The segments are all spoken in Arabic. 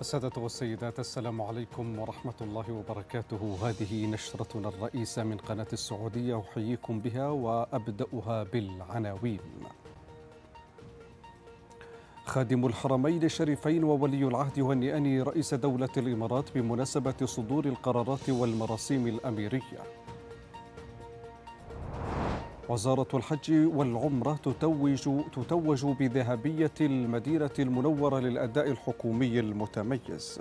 السادة والسيدات، السلام عليكم ورحمة الله وبركاته. هذه نشرتنا الرئيسة من قناة السعودية، أحييكم بها وأبدأها بالعناوين. خادم الحرمين الشريفين وولي العهد يهنئان رئيس دولة الإمارات بمناسبة صدور القرارات والمراسيم الأميرية. وزارة الحج والعمرة تتوج بذهبية المدينة المنورة للأداء الحكومي المتميز.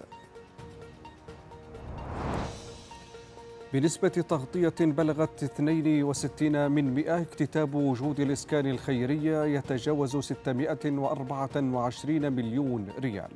بنسبة تغطية بلغت 62% اكتتاب وجود الإسكان الخيرية يتجاوز 624 مليون ريال.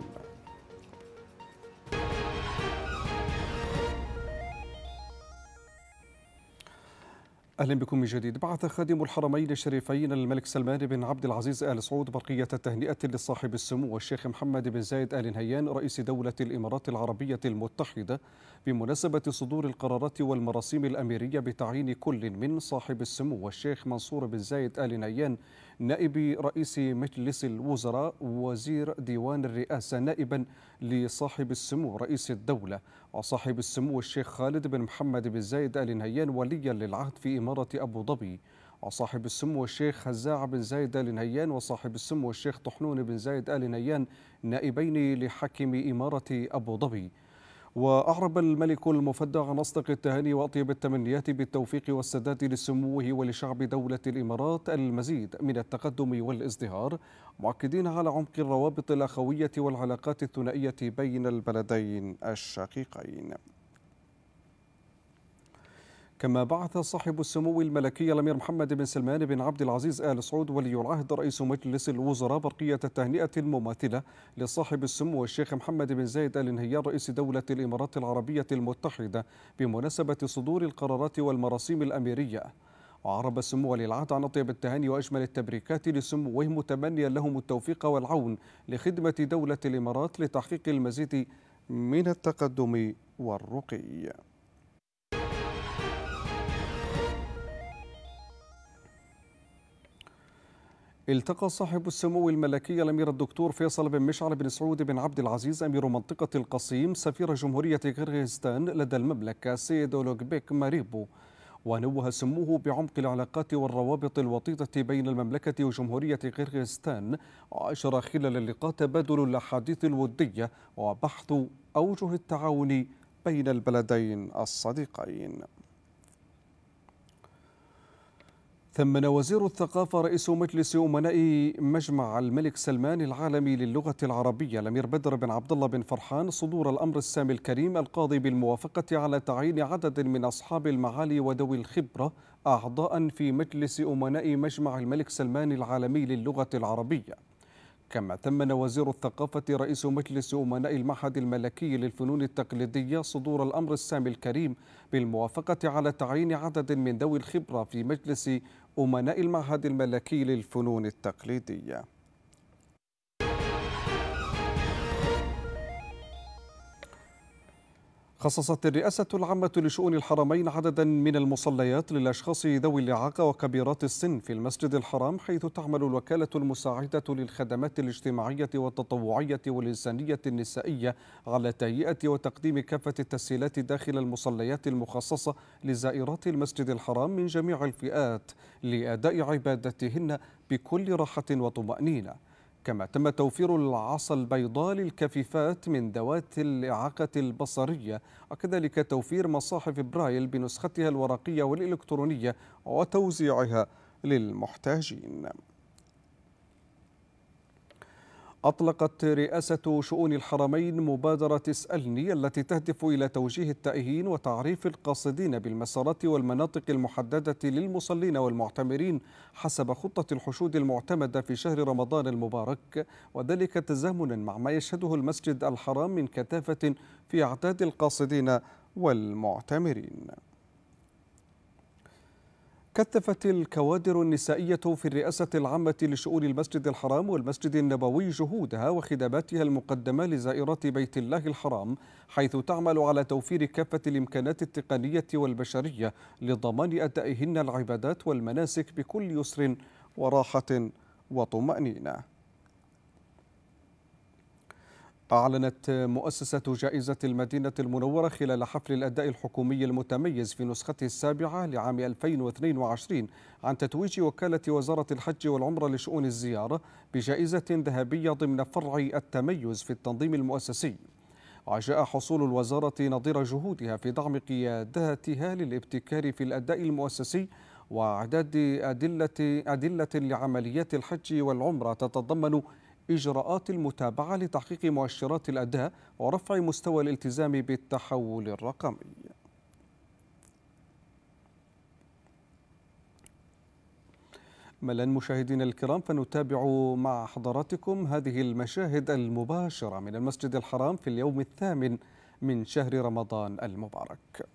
أهلا بكم من جديد. بعث خادم الحرمين الشريفين الملك سلمان بن عبد العزيز آل سعود برقية تهنئة لصاحب السمو الشيخ محمد بن زايد آل نهيان رئيس دولة الإمارات العربية المتحدة بمناسبة صدور القرارات والمراسيم الأميرية بتعيين كل من صاحب السمو الشيخ منصور بن زايد آل نهيان نائب رئيس مجلس الوزراء وزير ديوان الرئاسة نائبا لصاحب السمو رئيس الدولة، وصاحب السمو الشيخ خالد بن محمد بن زايد آل نهيان وليا للعهد في إمارة أبو ظبي، وصاحب السمو الشيخ هزاع بن زايد آل نهيان وصاحب السمو الشيخ طحنون بن زايد آل نهيان نائبين لحاكم إمارة أبو ظبي. وأعرب الملك المفدى عن أصدق التهاني وأطيب التمنيات بالتوفيق والسداد لسموه ولشعب دولة الإمارات المزيد من التقدم والازدهار، مؤكدين على عمق الروابط الأخوية والعلاقات الثنائية بين البلدين الشقيقين. كما بعث صاحب السمو الملكي الأمير محمد بن سلمان بن عبد العزيز آل سعود ولي العهد رئيس مجلس الوزراء برقية تهنئة مماثلة لصاحب السمو الشيخ محمد بن زايد آل نهيان رئيس دولة الإمارات العربية المتحدة بمناسبة صدور القرارات والمراسيم الأميرية. وعرب سمو ولي العهد عن أطيب التهاني وأجمل التبريكات لسموه، متمنيا لهم التوفيق والعون لخدمة دولة الإمارات لتحقيق المزيد من التقدم والرقي. التقى صاحب السمو الملكي الأمير الدكتور فيصل بن مشعل بن سعود بن عبد العزيز أمير منطقة القصيم سفير جمهورية قرغيزستان لدى المملكة سيد بيك ماريبو، ونوه سموه بعمق العلاقات والروابط الوطيدة بين المملكة وجمهورية قرغيزستان، وأشار خلال اللقاء تبادل الأحاديث الودية وبحث أوجه التعاون بين البلدين الصديقين. ثمن وزير الثقافة رئيس مجلس أمناء مجمع الملك سلمان العالمي للغة العربية الأمير بدر بن عبد الله بن فرحان صدور الأمر السامي الكريم القاضي بالموافقة على تعيين عدد من أصحاب المعالي وذوي الخبرة أعضاء في مجلس أمناء مجمع الملك سلمان العالمي للغة العربية. كما ثمن وزير الثقافة رئيس مجلس أمناء المعهد الملكي للفنون التقليدية صدور الأمر السامي الكريم بالموافقة على تعيين عدد من ذوي الخبرة في مجلس أمناء المعهد الملكي للفنون التقليدية. خصصت الرئاسة العامة لشؤون الحرمين عددا من المصليات للأشخاص ذوي الإعاقة وكبيرات السن في المسجد الحرام، حيث تعمل الوكالة المساعدة للخدمات الاجتماعية والتطوعية والإنسانية النسائية على تهيئة وتقديم كافة التسهيلات داخل المصليات المخصصة لزائرات المسجد الحرام من جميع الفئات لأداء عبادتهن بكل راحة وطمأنينة. كما تم توفير العصا البيضاء للكفيفات من ذوات الإعاقة البصرية، وكذلك توفير مصاحف برايل بنسختها الورقية والإلكترونية وتوزيعها للمحتاجين. أطلقت رئاسة شؤون الحرمين مبادرة اسألني التي تهدف إلى توجيه التائهين وتعريف القاصدين بالمسارات والمناطق المحددة للمصلين والمعتمرين حسب خطة الحشود المعتمدة في شهر رمضان المبارك، وذلك تزامنا مع ما يشهده المسجد الحرام من كثافة في أعداد القاصدين والمعتمرين. كثفت الكوادر النسائية في الرئاسة العامة لشؤون المسجد الحرام والمسجد النبوي جهودها وخدماتها المقدمة لزائرات بيت الله الحرام، حيث تعمل على توفير كافة الإمكانات التقنية والبشرية لضمان أدائهن العبادات والمناسك بكل يسر وراحة وطمأنينة. أعلنت مؤسسة جائزة المدينة المنورة خلال حفل الأداء الحكومي المتميز في نسخته السابعة لعام 2022 عن تتويج وكالة وزارة الحج والعمرة لشؤون الزيارة بجائزة ذهبية ضمن فرع التميز في التنظيم المؤسسي، عشاء حصول الوزارة نظير جهودها في دعم قياداتها للابتكار في الأداء المؤسسي وإعداد أدلة لعمليات الحج والعمرة تتضمن إجراءات المتابعة لتحقيق مؤشرات الأداء ورفع مستوى الالتزام بالتحول الرقمي. ملا مشاهدينا الكرام، فنتابع مع حضراتكم هذه المشاهد المباشرة من المسجد الحرام في اليوم الثامن من شهر رمضان المبارك.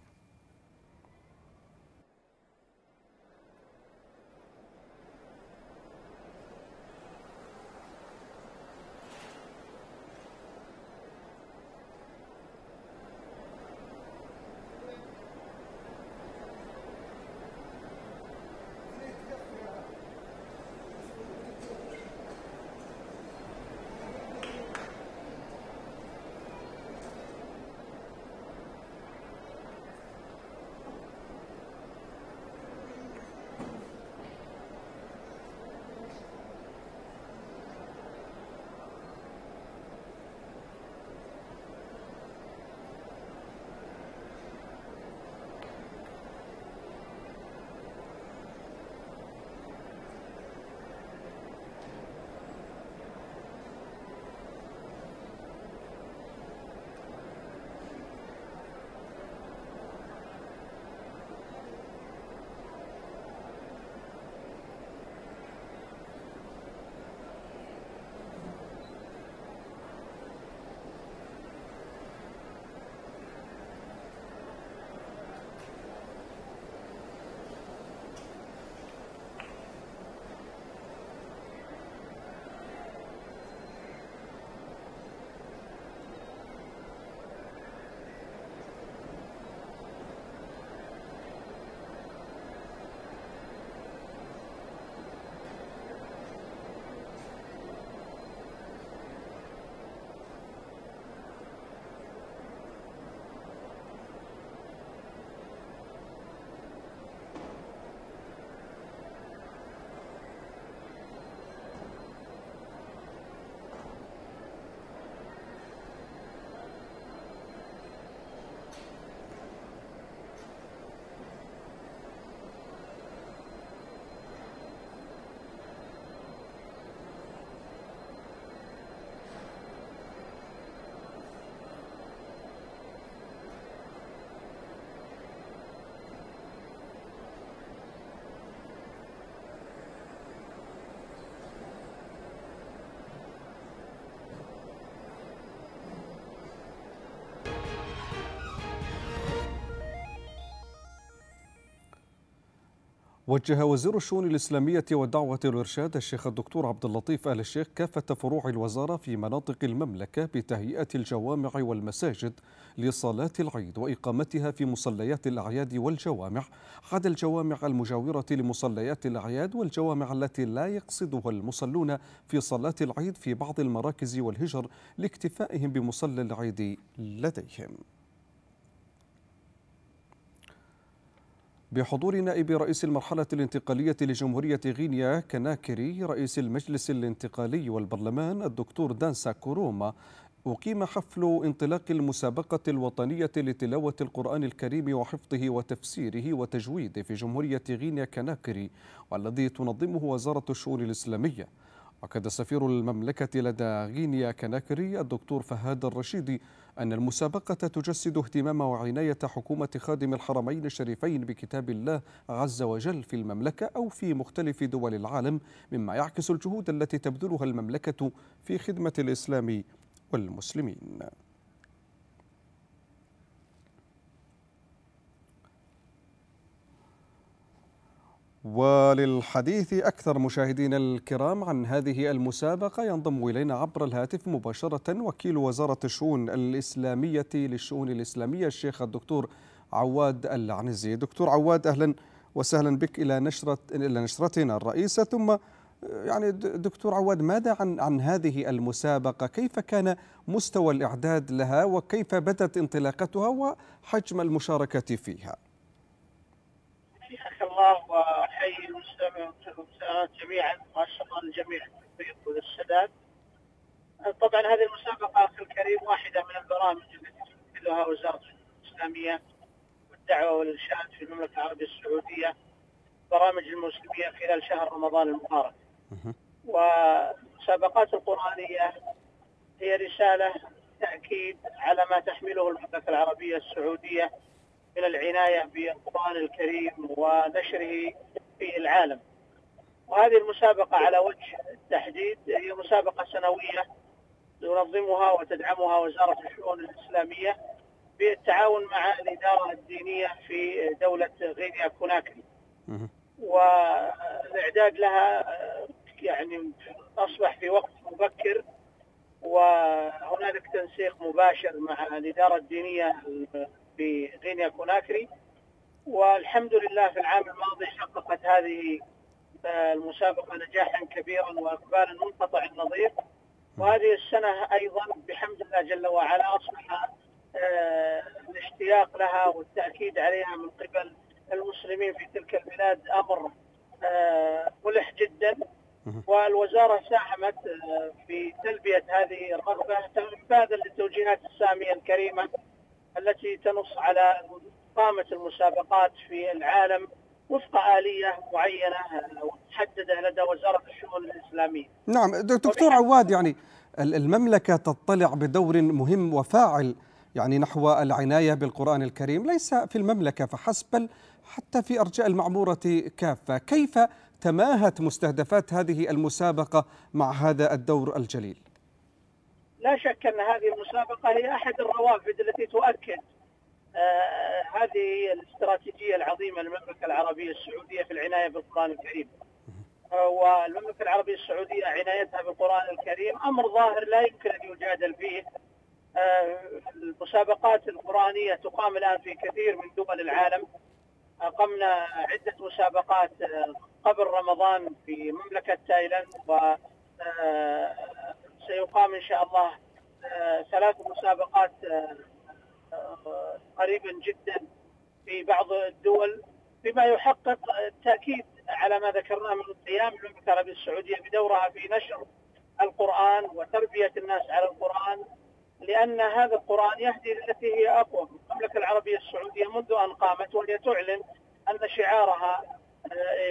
وجه وزير الشؤون الإسلامية والدعوة والإرشاد الشيخ الدكتور عبد اللطيف آل الشيخ كافة فروع الوزارة في مناطق المملكة بتهيئة الجوامع والمساجد لصلاة العيد وإقامتها في مصليات الأعياد والجوامع، عدا الجوامع المجاورة لمصليات الأعياد والجوامع التي لا يقصدها المصلون في صلاة العيد في بعض المراكز والهجر لاكتفائهم بمصلى العيد لديهم. بحضور نائب رئيس المرحلة الانتقالية لجمهورية غينيا كوناكري رئيس المجلس الانتقالي والبرلمان الدكتور دانسا كوروما، أقيم حفل انطلاق المسابقة الوطنية لتلاوة القرآن الكريم وحفظه وتفسيره وتجويده في جمهورية غينيا كوناكري، والذي تنظمه وزارة الشؤون الإسلامية. أكد سفير المملكة لدى غينيا كوناكري الدكتور فهد الرشيد أن المسابقة تجسد اهتمام وعناية حكومة خادم الحرمين الشريفين بكتاب الله عز وجل في المملكة أو في مختلف دول العالم، مما يعكس الجهود التي تبذلها المملكة في خدمة الإسلام والمسلمين. وللحديث أكثر مشاهدينا الكرام عن هذه المسابقة ينضم إلينا عبر الهاتف مباشرة وكيل وزارة الشؤون الإسلامية للشؤون الإسلامية الشيخ الدكتور عواد العنزي. دكتور عواد، أهلا وسهلا بك إلى نشرتنا الرئيسة، ثم يعني دكتور عواد، ماذا عن هذه المسابقة؟ كيف كان مستوى الإعداد لها وكيف بدت انطلاقتها وحجم المشاركة فيها؟ حياك الله وحي المستمع والمستمعات جميعا، واشكر الجميع التوفيق والسداد. طبعا هذه المسابقة أخي الكريم واحدة من البرامج التي تمثلها وزارة الإسلامية والدعوة والإرشاد في المملكة العربية السعودية، برامج المسلمية خلال شهر رمضان المبارك. والمسابقات القرآنية هي رسالة تأكيد على ما تحمله المملكة العربية السعودية من العناية بالقرآن الكريم ونشره في العالم. وهذه المسابقة على وجه التحديد هي مسابقة سنوية تنظمها وتدعمها وزارة الشؤون الإسلامية بالتعاون مع الإدارة الدينية في دولة غينيا كوناكري. والإعداد لها يعني أصبح في وقت مبكر، وهنالك تنسيق مباشر مع الإدارة الدينية في غينيا كوناكري. والحمد لله في العام الماضي حققت هذه المسابقة نجاحا كبيرا وإقبالا منقطع النظير، وهذه السنة أيضا بحمد الله جل وعلا أصبح الاشتياق لها والتأكيد عليها من قبل المسلمين في تلك البلاد أمر ملح جدا، والوزارة ساهمت في تلبية هذه الرغبة تنفاذا للتوجيهات السامية الكريمة التي تنص على إقامة المسابقات في العالم وفق آلية معينة ومحددة لدى وزارة الشؤون الإسلامية. نعم دكتور عواد، يعني المملكة تطلع بدور مهم وفاعل يعني نحو العناية بالقرآن الكريم، ليس في المملكة فحسب بل حتى في أرجاء المعمورة كافة. كيف تماهت مستهدفات هذه المسابقة مع هذا الدور الجليل؟ لا شك أن هذه المسابقة هي أحد الروافد التي تؤكد هذه الاستراتيجية العظيمة للمملكة العربية السعودية في العناية بالقرآن الكريم. والمملكة العربية السعودية عنايتها بالقرآن الكريم أمر ظاهر لا يمكن أن يجادل فيه. المسابقات القرآنية تقام الآن في كثير من دول العالم. أقمنا عدة مسابقات قبل رمضان في مملكة تايلاند، وسيقام إن شاء الله 3 مسابقات قريبا جدا في بعض الدول، بما يحقق التأكيد على ما ذكرناه من القيام المملكة العربية السعودية بدورها في نشر القرآن وتربية الناس على القرآن، لأن هذا القرآن يهدي للتي هي أقوى. المملكة العربية السعودية منذ أن قامت وهي تعلن أن شعارها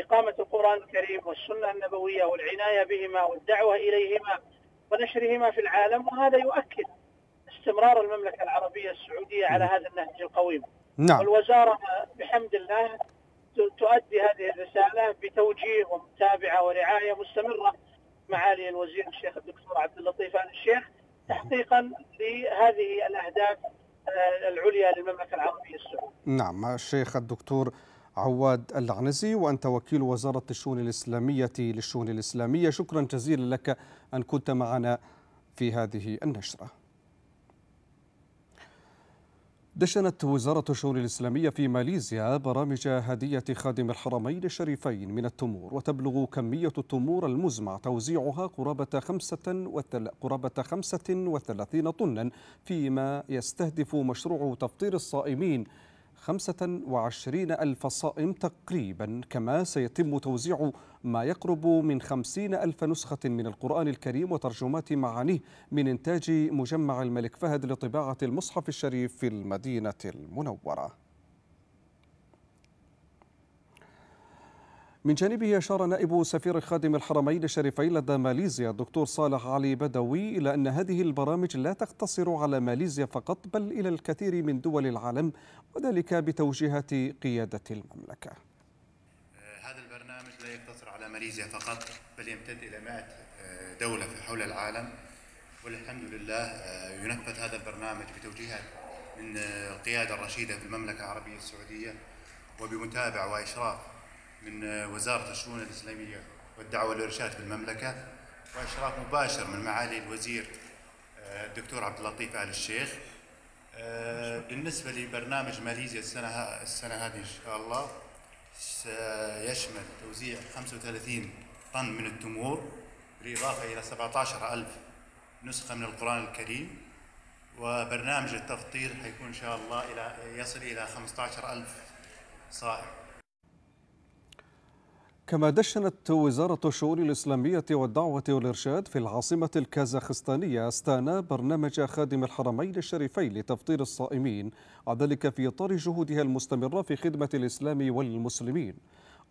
إقامة القرآن الكريم والسنة النبوية والعناية بهما والدعوة إليهما ونشرهما في العالم، وهذا يؤكد استمرار المملكة العربية السعودية على هذا النهج القويم. نعم. والوزارة بحمد الله تؤدي هذه الرسالة بتوجيه ومتابعة ورعاية مستمرة معالي الوزير الشيخ الدكتور عبد اللطيف آل الشيخ تحقيقا لهذه الأهداف العليا للمملكة العربية السعودية. نعم الشيخ الدكتور عواد العنزي، وأنت وكيل وزارة الشؤون الإسلامية للشؤون الإسلامية، شكرا جزيلا لك أن كنت معنا في هذه النشرة. دشنت وزارة الشؤون الإسلامية في ماليزيا برامج هدية خادم الحرمين الشريفين من التمور، وتبلغ كمية التمور المزمع توزيعها قرابة 35 طنا، فيما يستهدف مشروع تفطير الصائمين 25,000 صائم تقريبا، كما سيتم توزيع ما يقرب من 50,000 نسخة من القرآن الكريم وترجمات معانيه من إنتاج مجمع الملك فهد لطباعة المصحف الشريف في المدينة المنورة. من جانبه أشار نائب سفير خادم الحرمين الشريفين لدى ماليزيا الدكتور صالح علي بدوي إلى أن هذه البرامج لا تقتصر على ماليزيا فقط بل إلى الكثير من دول العالم، وذلك بتوجيهات قيادة المملكة. هذا البرنامج لا يقتصر على ماليزيا فقط بل يمتد إلى 100 دولة حول العالم، والحمد لله ينفذ هذا البرنامج بتوجيهات من القيادة الرشيدة في المملكة العربية السعودية، وبمتابعة وإشراف من وزارة الشؤون الإسلامية والدعوة والإرشاد في المملكة، وإشراف مباشر من معالي الوزير الدكتور عبد اللطيف آل الشيخ. بالنسبة لبرنامج ماليزيا السنة هذه إن شاء الله سيشمل توزيع 35 طن من التمور، بالإضافة إلى 17,000 نسخة من القرآن الكريم. وبرنامج التفطير حيكون إن شاء الله يصل إلى 15,000 صاحب. كما دشنت وزارة الشؤون الإسلامية والدعوة والإرشاد في العاصمة الكازاخستانية آستانا برنامج خادم الحرمين الشريفين لتفطير الصائمين، وذلك في إطار جهودها المستمرة في خدمة الإسلام والمسلمين.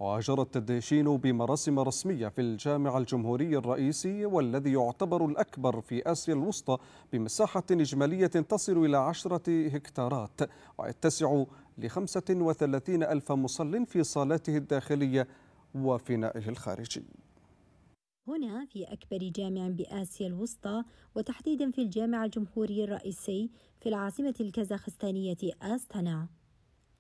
وجرى التدشين بمراسم رسمية في الجامع الجمهوري الرئيسي، والذي يعتبر الأكبر في آسيا الوسطى بمساحة إجمالية تصل إلى 10 هكتارات، ويتسع ل35,000 مصل في صالاته الداخلية وفنائه الخارجي. هنا في أكبر جامع بآسيا الوسطى، وتحديدا في الجامع الجمهوري الرئيسي في العاصمة الكازاخستانية آستانا،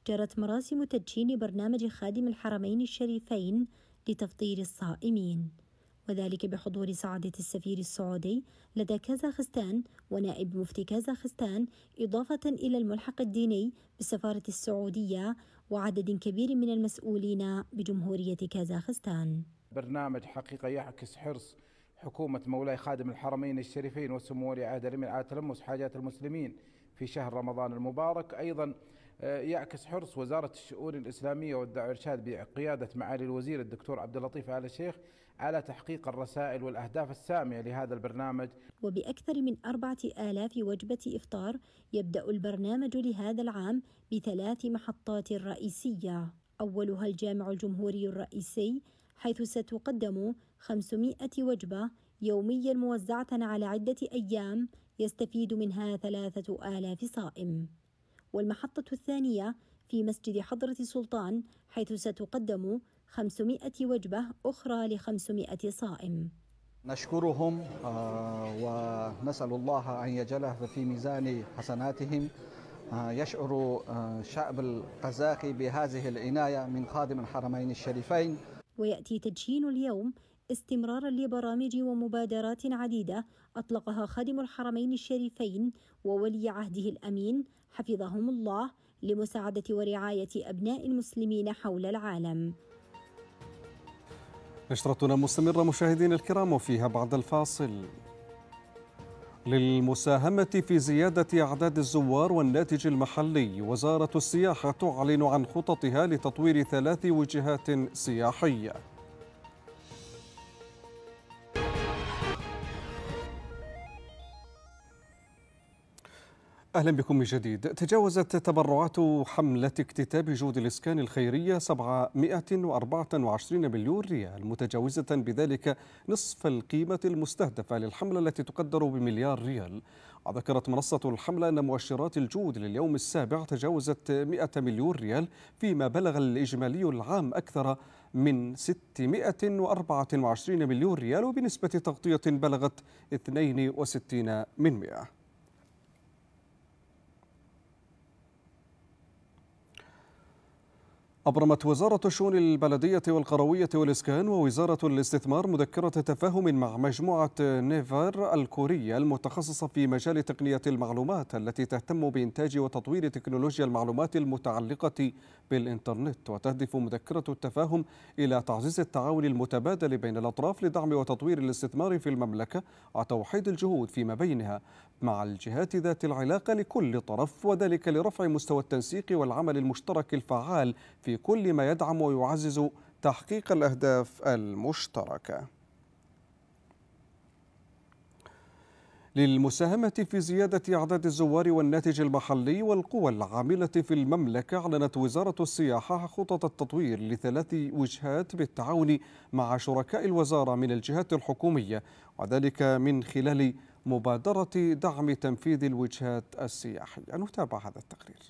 جرت مراسم تدشين برنامج خادم الحرمين الشريفين لتفطير الصائمين، وذلك بحضور سعادة السفير السعودي لدى كازاخستان ونائب مفتي كازاخستان، إضافة إلى الملحق الديني بالسفارة السعودية وعدد كبير من المسؤولين بجمهورية كازاخستان. برنامج حقيقة يعكس حرص حكومة مولاي خادم الحرمين الشريفين وسمو ولي العهد الأمير على تلمس حاجات المسلمين في شهر رمضان المبارك. أيضا يعكس حرص وزارة الشؤون الإسلامية والدعوة والإرشاد بقيادة معالي الوزير الدكتور عبد اللطيف آل الشيخ على تحقيق الرسائل والأهداف السامية لهذا البرنامج. وبأكثر من 4,000 وجبة إفطار يبدأ البرنامج لهذا العام ب3 محطات رئيسية، أولها الجامع الجمهوري الرئيسي، حيث ستقدم 500 وجبة يوميا موزعة على عدة أيام يستفيد منها 3,000 صائم. والمحطة الثانية في مسجد حضرة السلطان، حيث ستقدم 500 وجبة أخرى ل500 صائم. نشكرهم ونسأل الله أن يجعله في ميزان حسناتهم. يشعر شعب القزاقي بهذه العناية من خادم الحرمين الشريفين. ويأتي تدشين اليوم استمرارا لبرامج ومبادرات عديدة أطلقها خادم الحرمين الشريفين وولي عهده الأمين حفظهم الله لمساعدة ورعاية أبناء المسلمين حول العالم. نشرتنا مستمرة مشاهدينا الكرام، وفيها بعد الفاصل. للمساهمة في زيادة أعداد الزوار والناتج المحلي، وزارة السياحة تعلن عن خططها لتطوير 3 وجهات سياحية. أهلا بكم من جديد. تجاوزت تبرعات حملة اكتتاب جهود الإسكان الخيرية 724 مليون ريال، متجاوزة بذلك نصف القيمة المستهدفة للحملة التي تقدر بمليار ريال. وذكرت منصة الحملة أن مؤشرات الجهود لليوم السابع تجاوزت 100 مليون ريال، فيما بلغ الإجمالي العام أكثر من 624 مليون ريال، وبنسبة تغطية بلغت 62%. أبرمت وزارة الشؤون البلدية والقروية والإسكان ووزارة الاستثمار مذكرة تفاهم مع مجموعة نيفر الكورية المتخصصة في مجال تقنية المعلومات، التي تهتم بإنتاج وتطوير تكنولوجيا المعلومات المتعلقة بالإنترنت. وتهدف مذكرة التفاهم إلى تعزيز التعاون المتبادل بين الأطراف لدعم وتطوير الاستثمار في المملكة، وتوحيد الجهود فيما بينها مع الجهات ذات العلاقة لكل طرف، وذلك لرفع مستوى التنسيق والعمل المشترك الفعال في كل ما يدعم ويعزز تحقيق الأهداف المشتركة. للمساهمة في زيادة أعداد الزوار والناتج المحلي والقوى العاملة في المملكة، أعلنت وزارة السياحة خطط التطوير ل3 وجهات بالتعاون مع شركاء الوزارة من الجهات الحكومية، وذلك من خلال مبادرة دعم تنفيذ الوجهات السياحية. نتابع هذا التقرير.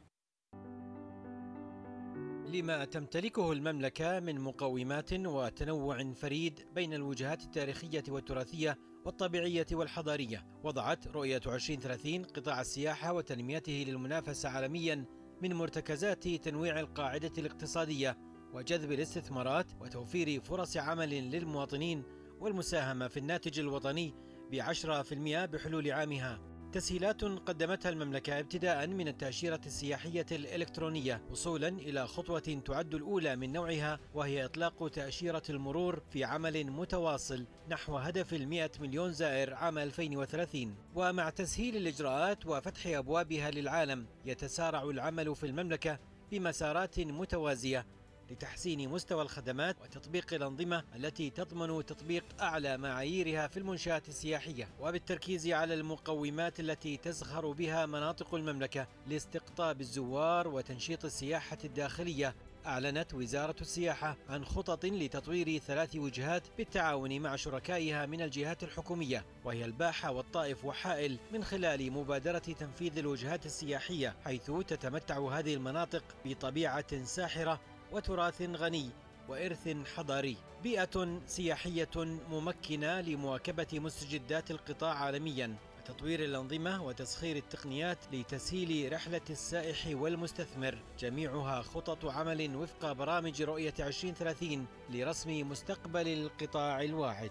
لما تمتلكه المملكة من مقومات وتنوع فريد بين الوجهات التاريخية والتراثية والطبيعية والحضارية، وضعت رؤية 2030 قطاع السياحة وتنميته للمنافسة عالميا من مرتكزات تنويع القاعدة الاقتصادية وجذب الاستثمارات وتوفير فرص عمل للمواطنين والمساهمة في الناتج الوطني ب10% بحلول عامها. تسهيلات قدمتها المملكة ابتداء من التأشيرة السياحية الإلكترونية وصولا إلى خطوة تعد الأولى من نوعها، وهي إطلاق تأشيرة المرور في عمل متواصل نحو هدف 100 مليون زائر عام 2030. ومع تسهيل الإجراءات وفتح أبوابها للعالم، يتسارع العمل في المملكة بمسارات متوازية لتحسين مستوى الخدمات وتطبيق الأنظمة التي تضمن تطبيق أعلى معاييرها في المنشآت السياحية، وبالتركيز على المقومات التي تزخر بها مناطق المملكة لاستقطاب الزوار وتنشيط السياحة الداخلية. أعلنت وزارة السياحة عن خطط لتطوير 3 وجهات بالتعاون مع شركائها من الجهات الحكومية، وهي الباحة والطائف وحائل، من خلال مبادرة تنفيذ الوجهات السياحية، حيث تتمتع هذه المناطق بطبيعة ساحرة وتراث غني وإرث حضاري، بيئة سياحية ممكنة لمواكبة مستجدات القطاع عالمياً، تطوير الأنظمة وتسخير التقنيات لتسهيل رحلة السائح والمستثمر. جميعها خطط عمل وفق برامج رؤية 2030 لرسم مستقبل القطاع الواعد.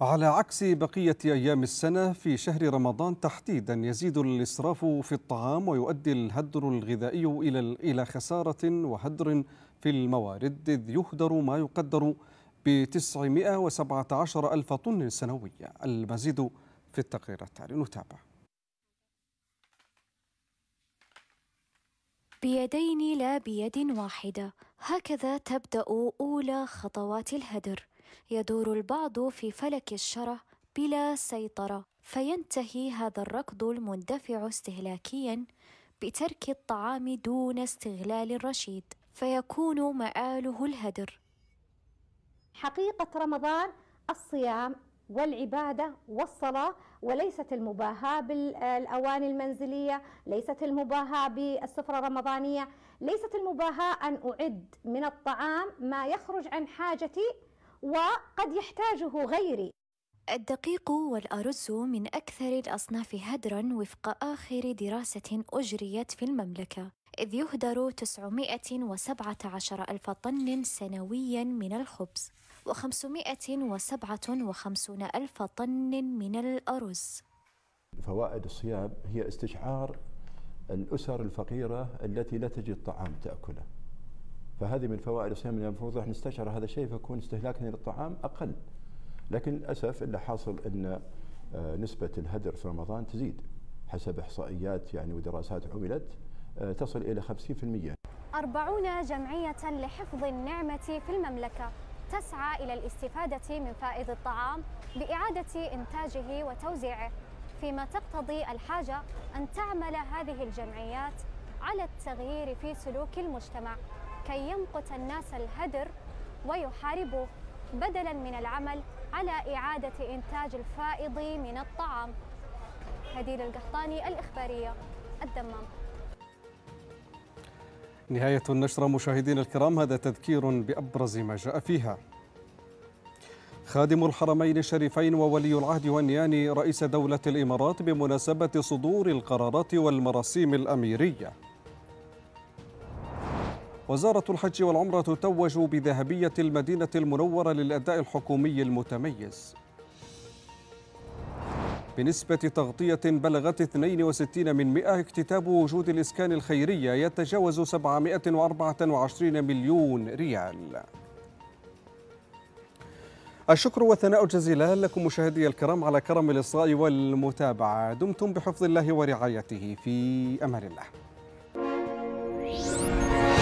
على عكس بقية أيام السنة، في شهر رمضان تحديدا يزيد الإسراف في الطعام، ويؤدي الهدر الغذائي إلى خسارة وهدر في الموارد، إذ يهدر ما يقدر ب 917 ألف طن سنويا. المزيد في التقرير التالي، نتابع. بيدين لا بيد واحدة، هكذا تبدأ أولى خطوات الهدر. يدور البعض في فلك الشره بلا سيطرة، فينتهي هذا الركض المندفع استهلاكيا بترك الطعام دون استغلال رشيد، فيكون مآله الهدر. حقيقة رمضان الصيام والعبادة والصلاة، وليست المباهاة بالأواني المنزلية، ليست المباهاة بالسفرة الرمضانية، ليست المباهاة أن أعد من الطعام ما يخرج عن حاجتي وقد يحتاجه غيري. الدقيق والأرز من أكثر الأصناف هدراً وفق آخر دراسة أجريت في المملكة، إذ يهدر 917 ألف طن سنوياً من الخبز، و557 ألف طن من الأرز. فوائد الصيام هي استشعار الأسر الفقيرة التي لا تجد طعام تأكله، فهذه من فوائد الصيام. المفروض احنا نستشعر هذا الشيء فيكون استهلاكنا للطعام اقل، لكن للاسف اللي حاصل ان نسبه الهدر في رمضان تزيد، حسب احصائيات يعني ودراسات عملت تصل الى 50%. 40 جمعيه لحفظ النعمه في المملكه تسعى الى الاستفاده من فائض الطعام باعاده انتاجه وتوزيعه، فيما تقتضي الحاجه ان تعمل هذه الجمعيات على التغيير في سلوك المجتمع كي يمقت الناس الهدر ويحاربوه، بدلاً من العمل على إعادة إنتاج الفائض من الطعام. هديل القحطاني، الإخبارية، الدمام. نهاية النشرة مشاهدينا الكرام، هذا تذكير بأبرز ما جاء فيها. خادم الحرمين الشريفين وولي العهد يهنيان رئيس دولة الإمارات بمناسبة صدور القرارات والمراسيم الأميرية. وزارة الحج والعمرة تتوج بذهبية المدينة المنورة للأداء الحكومي المتميز. بنسبة تغطية بلغت 62% اكتتاب وجود الإسكان الخيرية يتجاوز 724 مليون ريال. الشكر والثناء الجزيلا لكم مشاهدي الكرام على كرم الإصغاء والمتابعة. دمتم بحفظ الله ورعايته، في أمان الله.